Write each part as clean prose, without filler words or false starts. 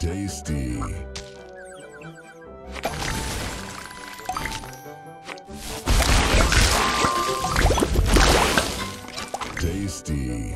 Tasty. Tasty.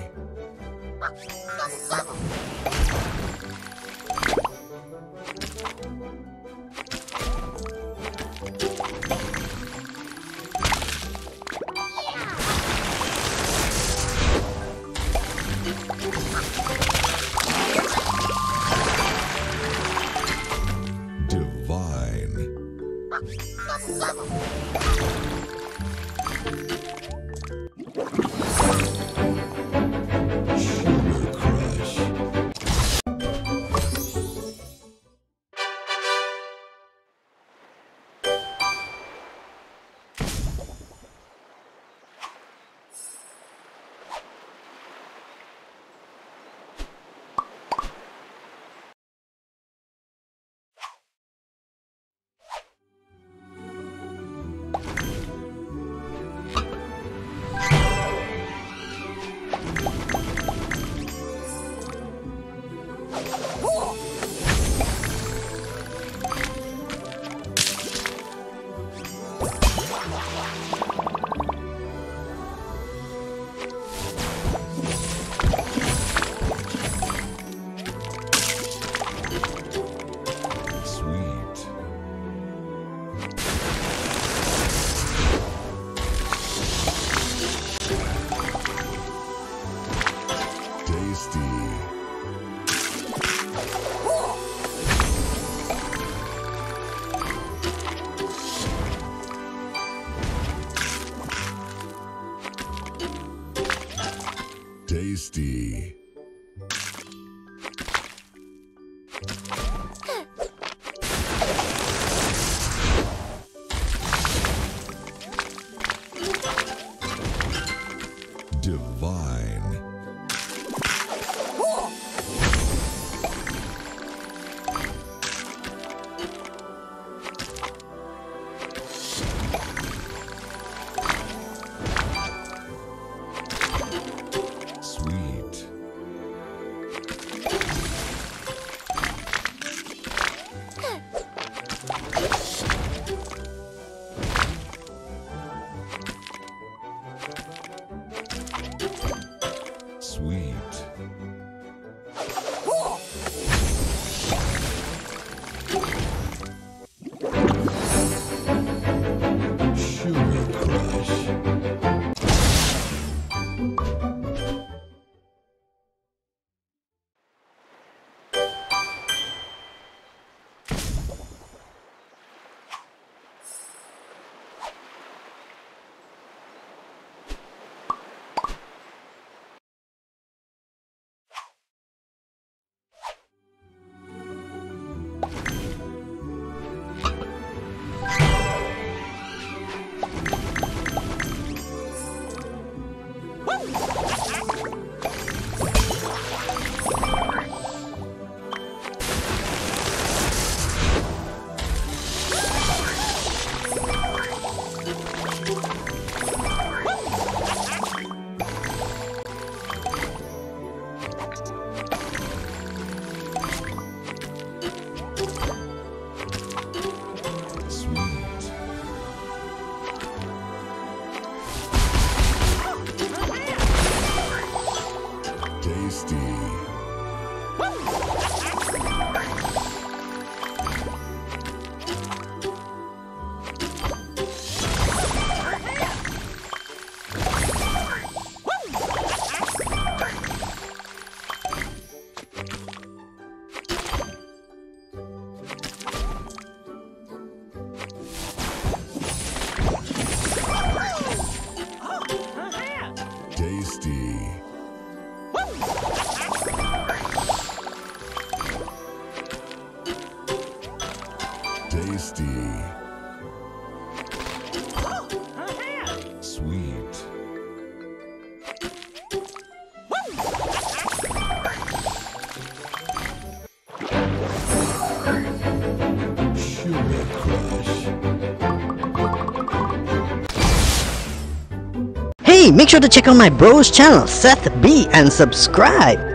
Divine. Tasty. Tasty. Sweet. Sugar Crush. Hey, make sure to check out my bro's channel, Seth B, and subscribe.